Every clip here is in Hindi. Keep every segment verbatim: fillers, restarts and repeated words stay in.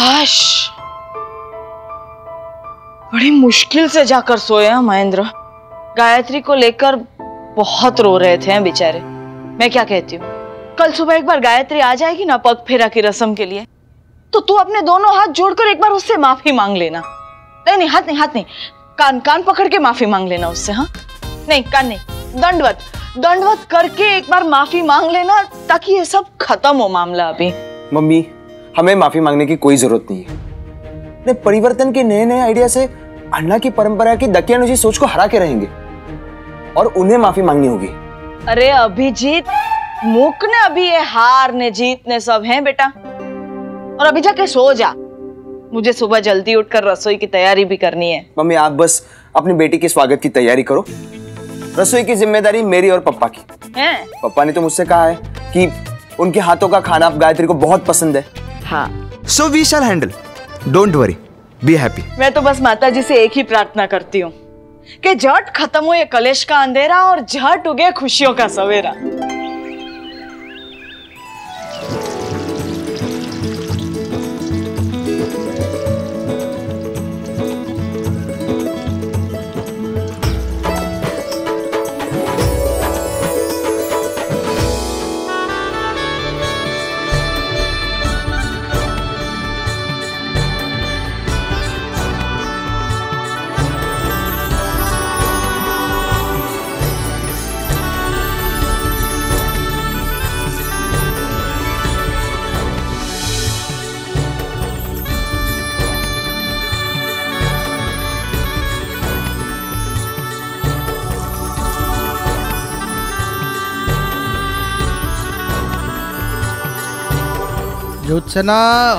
काश बड़ी मुश्किल से जाकर सोए हैं महेंद्र। गायत्री को लेकर बहुत रो रहे थे बेचारे। मैं क्या कहती हूँ, कल सुबह एक बार गायत्री आ जाएगी ना पग फेरा की रस्म के लिए, तो तू अपने दोनों हाथ जोड़कर एक बार उससे माफी मांग लेना। नहीं नहीं, हाथ नहीं हाथ नहीं, कान कान पकड़ के माफी मांग लेना उससे। हाँ नहीं, कान नहीं, दंडवत दंडवत करके एक बार माफी मांग लेना ताकि ये सब खत्म हो मामला। अभी मम्मी हमें माफी मांगने की कोई जरूरत नहीं है। ने परिवर्तन के नए नए आइडिया से अन्ना की परंपरा की दकियानुजी सोच को हरा के रहेंगे और उन्हें माफी मांगनी होगी। अरे अभिजीत, मुक ने अभी ये हार ने जीत ने सब हैं बेटा, और अभी जाके सो जा। मुझे सुबह जल्दी उठकर रसोई की तैयारी भी करनी है। मम्मी आप बस अपनी बेटी के स्वागत की तैयारी करो, रसोई की जिम्मेदारी मेरी और पप्पा की है। पप्पा ने तो मुझसे कहा है कि उनके हाथों का खाना आप गायत्री को बहुत पसंद है। हाँ so we shall handle, don't worry, be happy. मैं तो बस माता जी से एक ही प्रार्थना करती हूँ कि झट खत्म हो ये कलेश का अंधेरा और झट उगे खुशियों का सवेरा।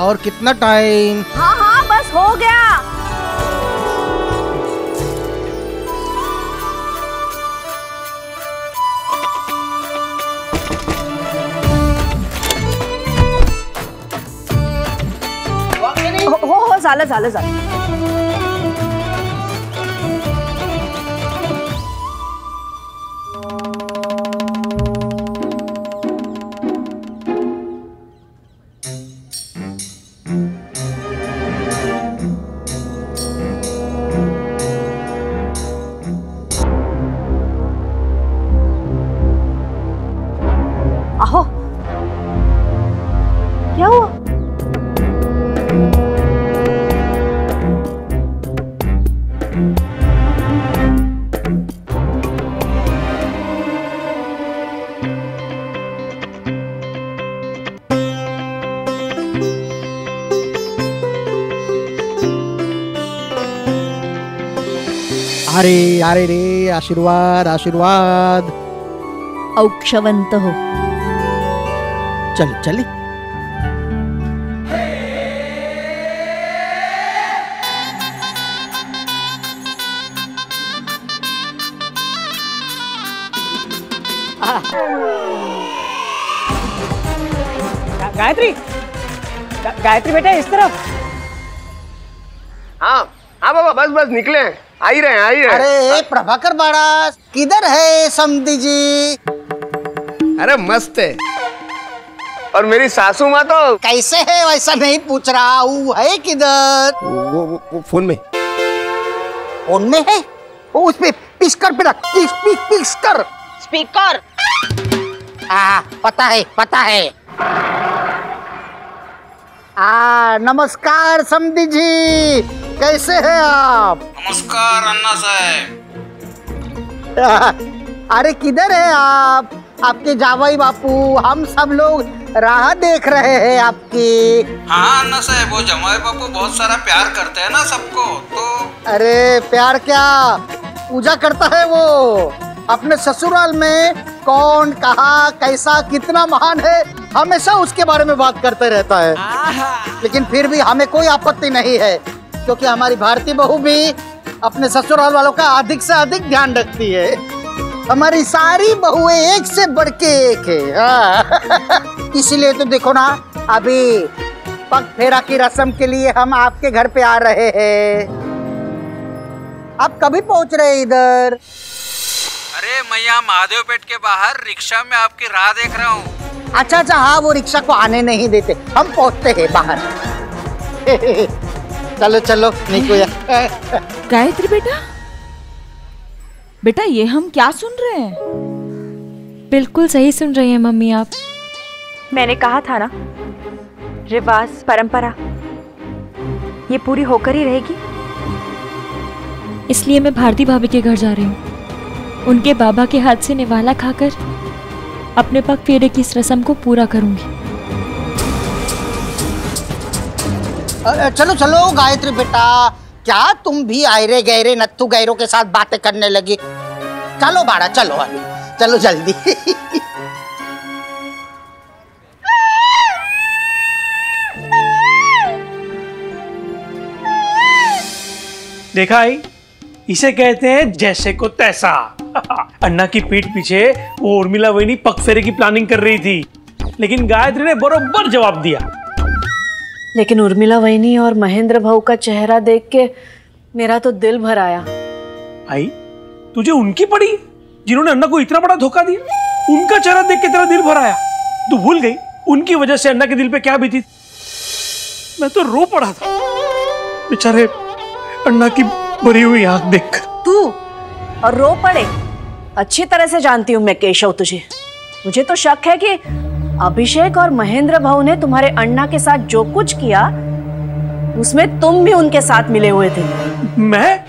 और कितना टाइम? हाँ हाँ बस हो गया। हो हो हो जाला जाला जाला। अरे अरे रे, आशीर्वाद आशीर्वाद, औक्षवंत हो। चल चले गायत्री, गायत्री बेटा इस तरफ। हाँ हाँ बाबा, बस बस निकले, आ ही रहे, आ ही रहे। अरे प्रभाकर बाड़ा किधर है समधी जी? अरे मस्त है। और मेरी सासू माँ तो कैसे है वैसा नहीं पूछ रहा हूँ, है किधर? वो, वो, वो फोन में। फोन में है? वो उसपे स्पीकर पे रख, स्पीकर स्पीकर। आ, पता है पता है। आ, नमस्कार समधी जी, कैसे हैं आप? नमस्कार अन्ना साहब। अरे किधर है आप? आपके जावाई बापू, हम सब लोग राह देख रहे हैं आपकी। हाँ अन्ना साहब, वो जावाई बापू बहुत सारा प्यार करते हैं ना सबको, तो। अरे प्यार क्या, पूजा करता है वो। अपने ससुराल में कौन कहाँ कैसा कितना महान है, हमेशा उसके बारे में बात करते रहता है। लेकिन फिर भी हमें कोई आपत्ति नहीं है, क्योंकि हमारी भारती बहू भी अपने ससुराल वालों का अधिक से अधिक ध्यान रखती है। हमारी सारी बहुएं एक से बढ़के एक है। इसलिए तो देखो ना, अभी पग फेरा की रस्म के लिए हम आपके घर पे आ रहे हैं। आप कभी पहुंच रहे इधर? अरे मैं यहाँ महादेव पेट के बाहर रिक्शा में आपकी राह देख रहा हूँ। अच्छा अच्छा, हाँ वो रिक्शा को आने नहीं देते, हम पहुँचते हैं बाहर। चलो चलो निको यार। गायत्री बेटा, बेटा ये हम क्या सुन रहे हैं? बिल्कुल सही सुन रही हैं मम्मी आप। मैंने कहा था ना, रिवाज परंपरा ये पूरी होकर ही रहेगी। इसलिए मैं भारती भाभी के घर जा रही हूँ। उनके बाबा के हाथ से निवाला खाकर अपने पग फेरे की इस रस्म को पूरा करूँगी। चलो चलो गायत्री बेटा, क्या तुम भी आयरे गहरे नत्थु गहरों के साथ बातें करने लगी? चलो बाड़ा, चलो अभी, चलो जल्दी। देखा आई, इसे कहते हैं जैसे को तैसा। अन्ना की पीठ पीछे वो उर्मिला वैनी पग फेरे की प्लानिंग कर रही थी, लेकिन गायत्री ने बरोबर जवाब दिया। लेकिन उर्मिला वैनी और महेंद्र भाऊ का चेहरा देख के मेरा तो दिल भर आया। आई, तुझे उनकी पड़ी जिन्होंने अन्ना को इतना बड़ा धोखा दिया? उनका चेहरा देख के तेरा दिल भर आया? तू भूल गई उनकी वजह से अन्ना के दिल पे क्या बीती? मैं तो रो पड़ा था बेचारे अन्ना की भरी हुई आंख देख। तू और रो पड़े? अच्छी तरह से जानती हूँ मैं केशव तुझे। मुझे तो शक है कि अभिषेक और महेंद्र भाऊ ने तुम्हारे अन्ना के साथ जो कुछ किया उसमें तुम भी उनके साथ मिले हुए थे। मैं?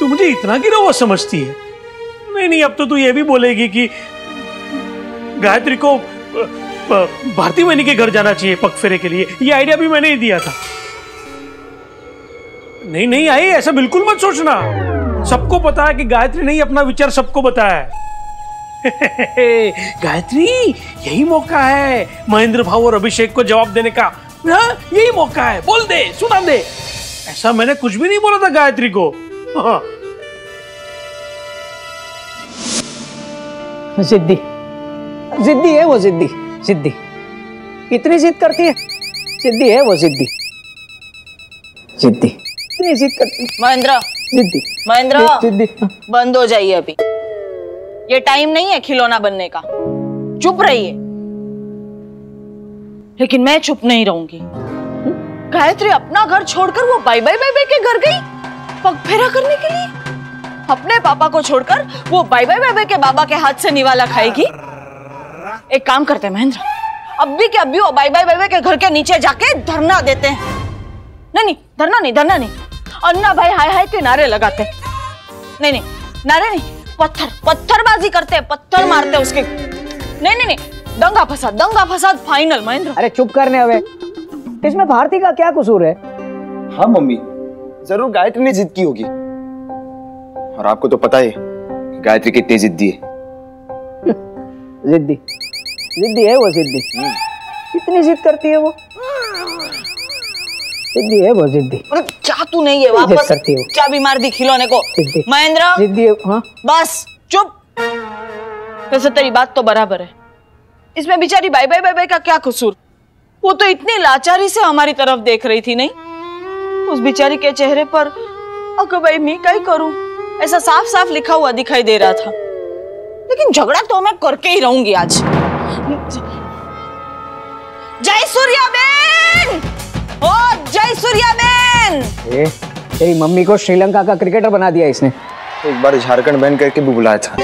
तू मुझे इतना गिरफ्तार समझती है? नहीं नहीं, अब तो तू ये भी बोलेगी कि गायत्री को भारती मैनी के घर जाना चाहिए पग फेरे के लिए। ये आइडिया भी मैंने ही दिया था। नहीं नहीं आई, ऐसा बिल्कुल मत सोचना। सबको पता है कि गायत्री ने ही अपना विचार सबको बताया है। गायत्री, यही मौका है महेंद्र भाऊ और अभिषेक को जवाब देने का। हाँ, यही मौका है, बोल दे, सुना दे। ऐसा मैंने कुछ भी नहीं बोला था गायत्री को। हाँ। जिद्दी जिद्दी है वो, जिद्दी जिद्दी इतनी जिद करती है। जिद्दी है वो, जिद्दी जिद्दी इतनी जिद करती। महेंद्र जिद्दी, महेंद्र जिद्दी, बंद हो जाइए अभी। ये टाइम नहीं है खिलौना बनने का। चुप रहिए। लेकिन मैं चुप नहीं रहूंगी। गायत्री अपना घर छोड़कर वो बाय बाय बाय बाय के घर गई पग फेरा करने के लिए। अपने पापा को छोड़कर वो बाय बाय बाय बाय के बाबा के हाथ से निवाला खाएगी। एक काम करते महेंद्र, अब भी के अब भी वो बाय बाय बाय बाय के घर के नीचे जाके धरना देते हैं। नहीं नहीं, धरना नहीं, धरना नहीं, अन्ना भाई हाय हाय के नारे लगाते। नहीं नहीं, नारे नहीं, पत्थर पत्थरबाजी करते, पत्थर मारते उसके। नहीं नहीं नहीं, दंगा फसाद, दंगा फसाद फाइनल महेंद्र। अरे चुप करने हवे, इसमें भारती का क्या कसूर है? हाँ मम्मी, जरूर गायत्री ने जिद की होगी। और आपको तो पता है गायत्री कितनी जिद्दी है। जिद्दी जिद्दी है वो, जिद्दी इतनी जिद करती है वो। जिद्दी है वो, जिद्दी चाहतू नहीं है वापस क्या बीमार दी खिलौने को। महेंद्र जिद्दी है। हाँ? बस चुप। वैसे तेरी बात तो बराबर है, इसमें बेचारी बाय बाय बाय बाय का क्या कसूर? वो तो इतनी लाचारी से हमारी तरफ देख रही थी। नहीं, उस बेचारी के चेहरे पर अगर भाई मैं क्या करूं ऐसा साफ साफ लिखा हुआ दिखाई दे रहा था। लेकिन झगड़ा तो मैं करके ही रहूंगी आज। जय सूर्या बेन, ओ जय सूर्या बेन। ए, तेरी मम्मी को श्रीलंका का क्रिकेटर बना दिया इसने। एक बार झारखंड बैन करके भी बुलाया था।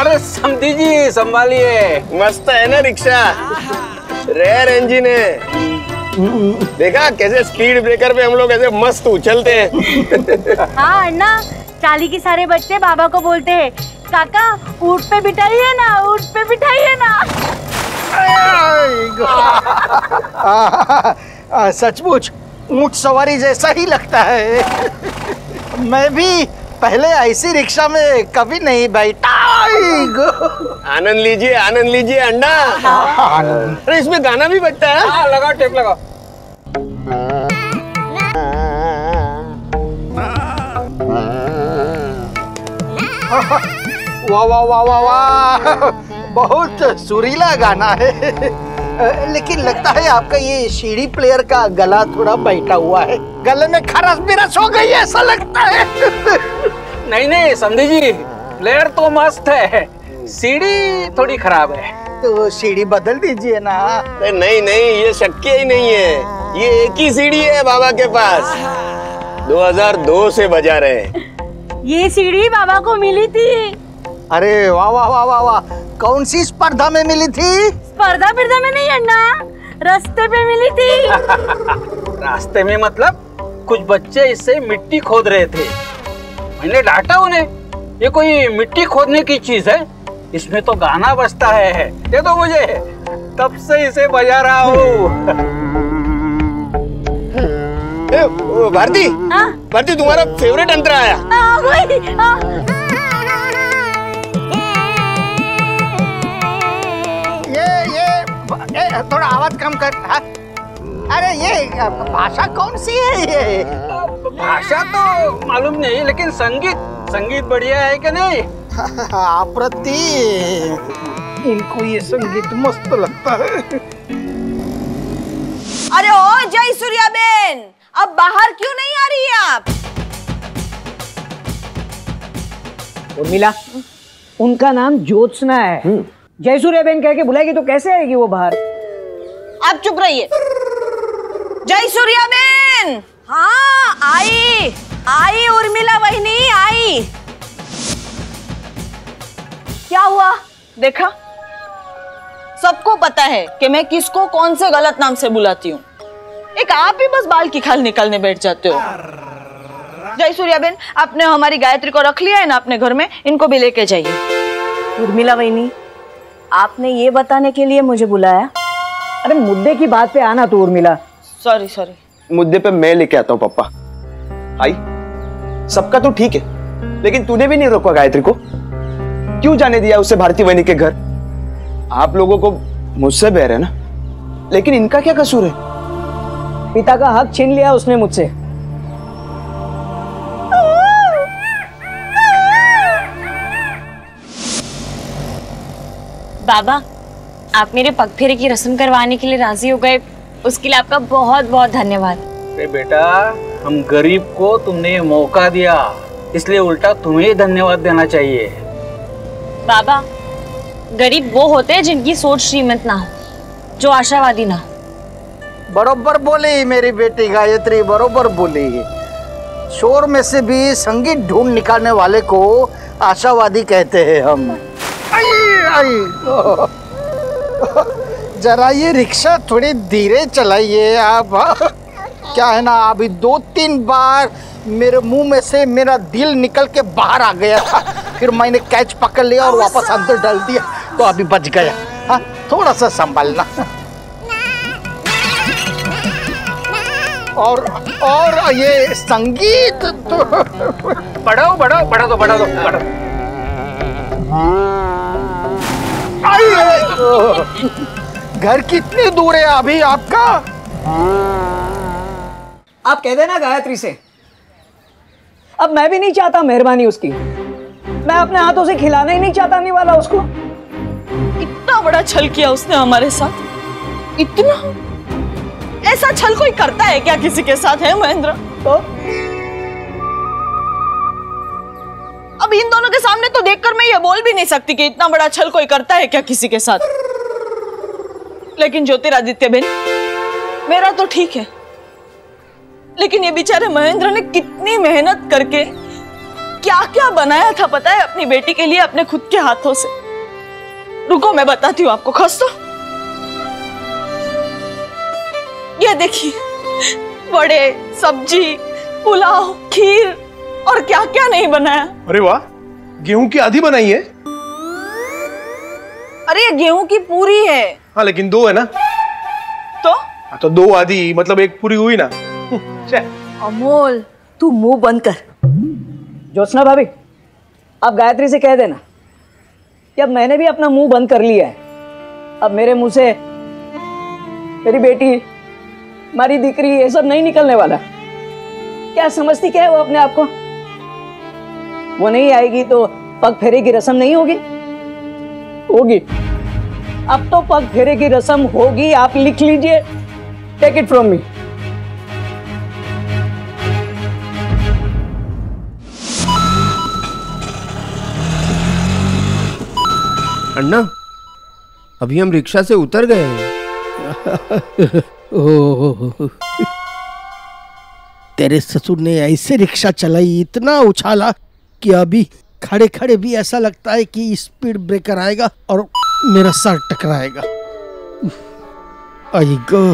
अरे समधी जी संभालिए, मस्त है ना रिक्शा? रेयर इंजन है, देखा कैसे स्पीड ब्रेकर पे हम लोग ऐसे मस्त उछलते हैं। हाँ अन्ना, चाली के सारे बच्चे बाबा को बोलते हैं काका ऊँट पे बिठाइए ना, ऊँट पे बिठाइए ना। सचमुच ऊँट सवारी जैसा ही लगता है। मैं भी पहले ऐसी रिक्शा में कभी नहीं बैठा। आनंद लीजिए, आनंद लीजिए अंडा। अरे इसमें गाना भी बजता है। आ, लगाओ टेप लगाओ। वाह वाह वाह वाह वाह, बहुत सुरीला गाना है। लेकिन लगता है आपका ये सीडी प्लेयर का गला थोड़ा बैठा हुआ है, गले में खराश बिराश हो गई है ऐसा लगता है। नहीं नहीं समधी जी, प्लेयर तो मस्त है, सीढ़ी थोड़ी खराब है। तो सीढ़ी बदल दीजिए ना। नहीं नहीं, ये शक्य ही नहीं है, ये एक ही सीढ़ी है बाबा के पास, दो हज़ार दो से बजा रहे हैं। ये सीढ़ी बाबा को मिली थी। अरे वाह वाह वाह वाह वाह, कौन सी स्पर्धा में मिली थी? स्पर्धा पर्दा में नहीं अन्ना, रास्ते पे मिली थी। रास्ते में मतलब? कुछ बच्चे इससे मिट्टी खोद रहे थे, मैंने डांटा उन्हें। ये कोई मिट्टी खोदने की चीज है? इसमें तो गाना बजता है, दे दो मुझे। तब से इसे बजा रहा हूँ। भारती, भारती तुम्हारा फेवरेट अंतरा आया। आ, वही, आ। ये ये ए, थोड़ा आवाज कम कर। हा? अरे ये भाषा कौन सी है? ये भाषा तो मालूम नहीं, लेकिन संगीत संगीत बढ़िया है कि नहीं? आप्रति इनको ये संगीत मस्त लगता है। अरे ओ जय सूर्या बेन, अब बाहर क्यों नहीं आ रही है आप? उर्मिला, उनका नाम ज्योत्सना है। जय सूर्या बेन कह के बुलाएगी तो कैसे आएगी वो बाहर? आप चुप रहिए। जय सूर्या बेन। हाँ आई आई उर्मिला वहिनी आई। क्या हुआ? देखा, सबको पता है कि मैं किसको कौन से गलत नाम से बुलाती हूँ, एक आप ही बस बाल की खाल निकालने बैठ जाते हो। जय सूर्या बेन, आपने हमारी गायत्री को रख लिया है ना अपने घर में, इनको भी लेके जाइए। उर्मिला वहिनी, आपने ये बताने के लिए मुझे बुलाया? अरे मुद्दे की बात पे आना तो उर्मिला। सॉरी सॉरी, मुद्दे पे मैं लेके आता हूँ पापा। आई सबका तो ठीक है, लेकिन तूने भी नहीं रोका गायत्री को, क्यों जाने दिया उसे भारती वहिनी के घर? आप लोगों को मुझसे बैर है ना, लेकिन इनका क्या कसूर है? पिता का हक छीन लिया उसने मुझसे। बाबा, आप मेरे पग फेरे की रस्म करवाने के लिए राजी हो गए, उसके लिए आपका बहुत बहुत धन्यवाद। बेटा, हम गरीब को तुमने मौका दिया, इसलिए उल्टा तुम्हें धन्यवाद देना चाहिए। बाबा, गरीब वो होते हैं जिनकी सोच श्रीमंत ना हो, जो आशावादी ना हो। बरोबर बोली मेरी बेटी गायत्री, बरोबर बोली। शोर में से भी संगीत ढूंढ निकालने वाले को आशावादी कहते हैं हम। आई, आई। जरा ये रिक्शा थोड़ी धीरे चलाइए आप। क्या है ना, अभी दो तीन बार मेरे मुंह में से मेरा दिल निकल के बाहर आ गया था, फिर मैंने कैच पकड़ लिया और वापस अंदर डाल दिया, तो अभी बच गया। हाँ, थोड़ा सा संभालना। और और ये संगीत तो बढ़ाओ बढ़ाओ बढ़ा दो बढ़ा दो बढ़ाओ। घर कितनी दूर है अभी आपका? आप कह देना गायत्री से, अब मैं भी नहीं चाहता मेहरबानी उसकी, मैं अपने हाथों से खिलाना ही नहीं चाहता नहीं वाला उसको। इतना बड़ा छल किया उसने हमारे साथ, इतना? ऐसा छल कोई करता है क्या किसी के साथ? है महेंद्र तो? अब इन दोनों के सामने तो देखकर मैं ये बोल भी नहीं सकती कि इतना बड़ा छल कोई करता है क्या किसी के साथ। लेकिन ज्योतिरादित्य बेन, मेरा तो ठीक है, लेकिन ये बेचारे महेंद्र ने कितनी मेहनत करके क्या क्या बनाया था पता है अपनी बेटी के लिए, अपने खुद के हाथों से। रुको मैं बताती हूँ आपको, खस दो। ये देखिए, बड़े, सब्जी, पुलाव, खीर और क्या क्या नहीं बनाया। अरे वाह, गेहूं की आधी बनाई है। अरे ये गेहूं की पूरी है। हाँ लेकिन दो है ना। तो आ, तो दो आधी मतलब एक पूरी हुई ना। अमोल तू मुंह बंद कर। ज्योत्सना भाभी, आप गायत्री से कह देना कि अब मैंने भी अपना मुंह बंद कर लिया है, अब मेरे मुंह से मेरी बेटी, हमारी दिकरी, ये सब नहीं निकलने वाला। क्या समझती क्या है वो अपने आप को? वो नहीं आएगी तो पग फेरे की रस्म नहीं होगी? होगी, अब तो पग फेरे की रस्म होगी, आप लिख लीजिए। Take it from me. अन्ना, अभी हम रिक्शा से उतर गए हैं। ओह, तेरे ससुर ने ऐसे रिक्शा चलाई, इतना उछाला कि अभी खड़े खड़े भी ऐसा लगता है कि स्पीड ब्रेकर आएगा और मेरा सर टकराएगा। आई गो,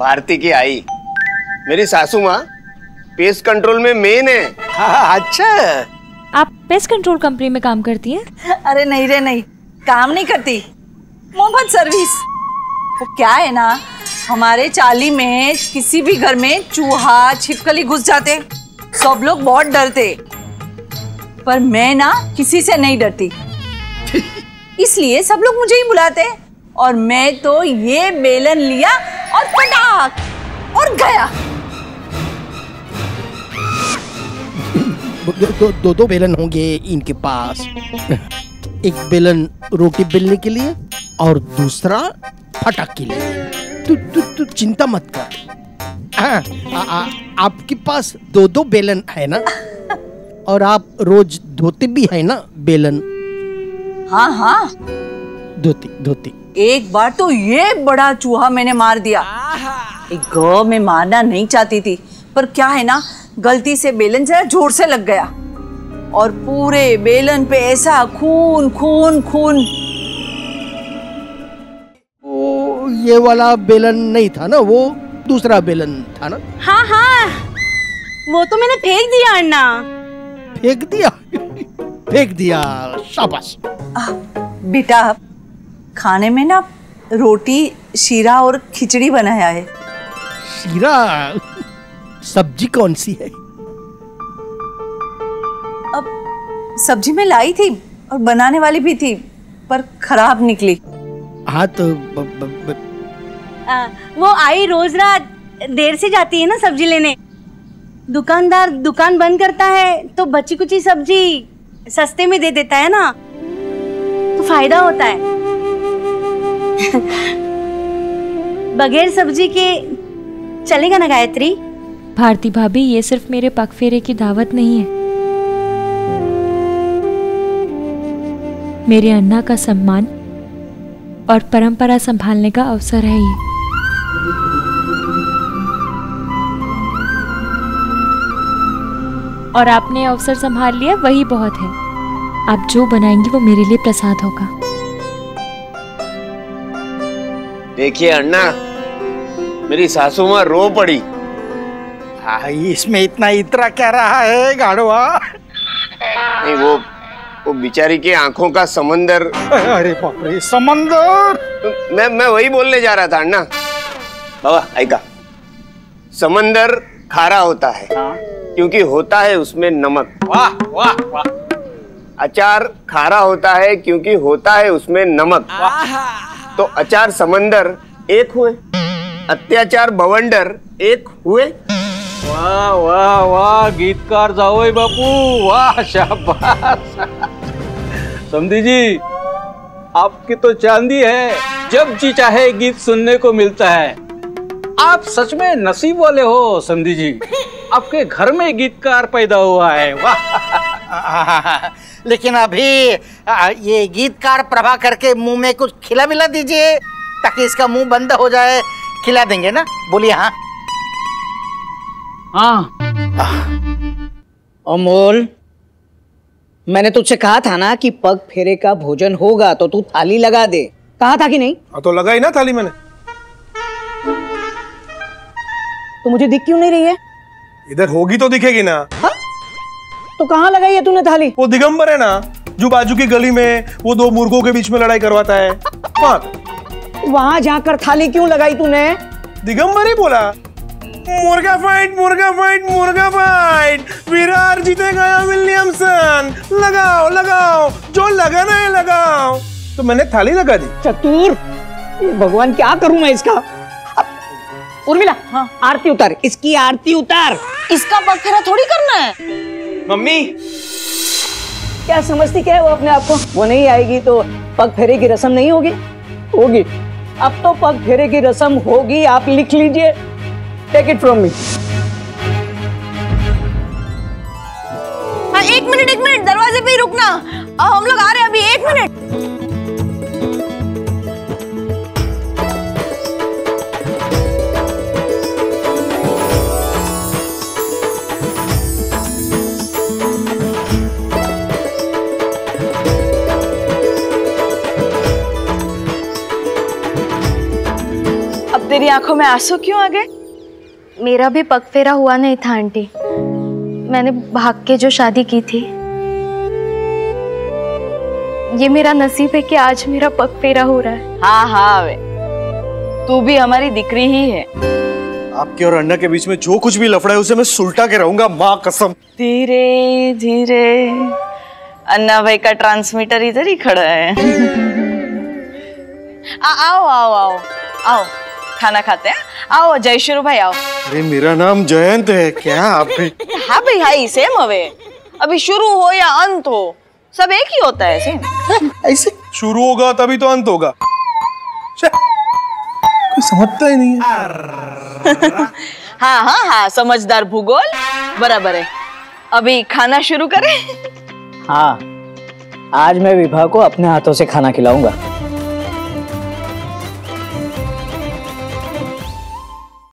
भारती की आई, मेरी सासू माँ पेस्ट कंट्रोल में मेन है। हाँ, अच्छा, आप पेस्ट कंट्रोल कंपनी में काम करती हैं? अरे नहीं रे नहीं, काम नहीं करती, मोहब्बत सर्विस। वो क्या है ना, हमारे चाली में किसी भी घर में चूहा छिपकली घुस जाते, सब लोग बहुत डरते, पर मैं ना किसी से नहीं डरती इसलिए सब लोग मुझे ही बुलाते, और मैं तो ये बेलन लिया और पटाख और गया। दो दो, दो, दो बेलन होंगे इनके पास, एक बेलन रोटी बेलने के लिए और दूसरा पटाख के लिए। तू तू तू चिंता मत कर, आपके पास दो दो बेलन है ना, और आप रोज धोते भी है ना बेलन? हाँ हाँ, धोती धोती। एक बार तो ये बड़ा चूहा मैंने मार दिया। एक गो में मारना नहीं चाहती थी, पर क्या है ना, गलती से बेलन जरा जोर से लग गया और पूरे बेलन पे ऐसा खून खून खून। ओ, ये वाला बेलन नहीं था ना, वो दूसरा बेलन था ना। हाँ हाँ, वो तो मैंने फेंक दिया अन्ना। फेंक दिया? फेंक दिया, शाबाश। बेटा, खाने में ना रोटी, शीरा और खिचड़ी बनाया है। शीरा? सब्जी कौन सी है? अब सब्जी में लाई थी और बनाने वाली भी थी, पर खराब निकली। हाँ तो ब, ब, ब... आ, वो आई रोज रात देर से जाती है ना सब्जी लेने, दुकानदार दुकान बंद करता है तो बची कुची सब्जी सस्ते में दे देता है ना, तो फायदा होता है। बगैर सब्जी के चलेगा ना गायत्री? भारती भाभी, ये सिर्फ मेरे पग फेरे की दावत नहीं है, मेरे अन्ना का सम्मान और परंपरा संभालने का अवसर है ये। और आपने अवसर संभाल लिया, वही बहुत है। आप जो बनाएंगी वो मेरे लिए प्रसाद होगा। देखिए अन्ना, मेरी सासू माँ रो पड़ी। आई, इसमें इतना इतरा क्या रहा है गाड़वा? नहीं, वो वो बिचारी की आंखों का समंदर। अरे बाप रे, समंदर! मैं मैं वही बोलने जा रहा था अन्ना। बाबा आएगा, समंदर खारा होता है क्योंकि होता है उसमें नमक। वाह वाह वाह। अचार खारा होता है क्योंकि होता है उसमें नमक। तो अचार समंदर एक हुए, अत्याचार बवंडर एक हुए। वाह वाह वाह, गीतकार जाओ बापू, वाह शाबाश। समधी जी, आपकी तो चांदी है, जब जी चाहे गीत सुनने को मिलता है। आप सच में नसीब वाले हो समधी जी, आपके घर में गीतकार पैदा हुआ है, वाह। लेकिन अभी ये गीतकार प्रभा करके मुंह में कुछ खिला मिला दीजिए, ताकि इसका मुंह बंद हो जाए। खिला देंगे ना, बोलिए। हाँ हाँ। अमोल, मैंने तुझसे कहा था ना कि पग फेरे का भोजन होगा तो तू थाली लगा दे, कहा था कि नहीं? हाँ तो लगाई ना थाली मैंने। तो मुझे दिख क्यों नहीं रही है? इधर होगी तो दिखेगी ना। हा? तो कहाँ लगाई है तूने थाली? वो दिगंबर है ना, जो बाजू की गली में वो दो मुर्गों के बीच में लड़ाई करवाता है, वहाँ वहाँ जाकर थाली क्यों लगाई तूने? दिगंबर ही बोला, मुर्गा फाइट मुर्गा फाइट मुर्गा फाइट, विरार जीतेगा विलियमसन, लगाओ लगाओ, जो लगाना है लगाओ, तो मैंने थाली लगा दी। चतुर, भगवान क्या करूँ मैं इसका। उर्मिला, हाँ आरती उतार, इसकी आरती उतार। इसका पग फेरा थोड़ी करना है मम्मी। क्या समझती क्या है वो अपने आप को? वो नहीं आएगी तो पग फेरे की रस्म नहीं होगी? होगी। अब तो पग फेरे की रस्म होगी, आप लिख लीजिए। Take it from me. एक मिनट एक मिनट दरवाजे पे ही रुकना, हम लोग आ रहे हैं अभी। एक मिनट। अब तेरी आंखों में आंसू क्यों आ गए? मेरा भी पग फेरा हुआ नहीं था आंटी, मैंने भाग के जो शादी की थी। ये मेरा नसीब है कि आज मेरा पग फेरा हो रहा है। हाँ हाँ वे, तू भी हमारी दिकरी ही है। आपके और अन्ना के बीच में जो कुछ भी लफड़ा है उसे मैं सुलटा के रहूंगा, माँ कसम। धीरे धीरे अन्ना भाई का ट्रांसमीटर इधर ही खड़ा है। आ, आओ आओ आओ आओ खाना खाते हैं। आओ जयशुरू भाई आओ। अरे मेरा नाम जयंत है क्या? आप भी? हाँ भाई हाँ, सेम हवे। अभी शुरू हो या अंत हो सब एक ही होता है। सेम ऐसे शुरू होगा तभी तो अंत होगा। कोई समझता ही नहीं है। हाँ हाँ हाँ समझदार भूगोल, बराबर है। अभी खाना शुरू करें? हाँ, आज मैं विभा को अपने हाथों से खाना खिलाऊंगा।